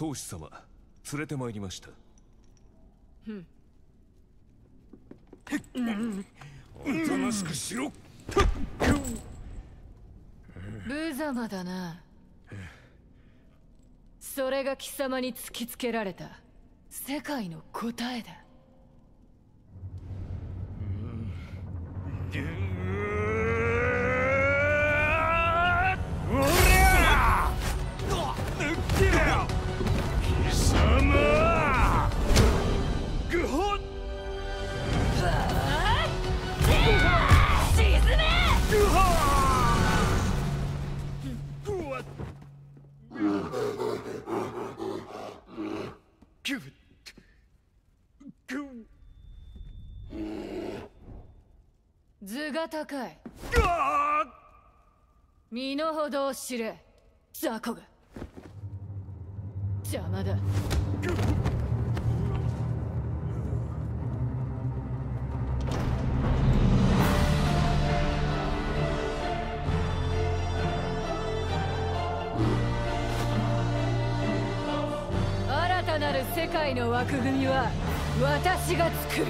当主様、連れてまいりました。おとなしくしろ。無様だな。それが貴様に突きつけられた世界の答えだ。図が高い。身の程を知れ、雑魚が。邪魔だ。新たなる世界の枠組みは私が作る。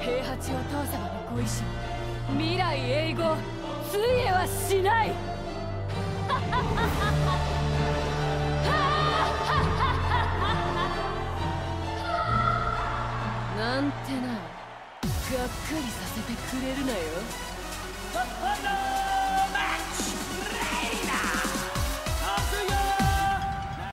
平八お父様のご遺志、未来永劫ついえはしない。なんてな、がっくりさせてくれるなよ。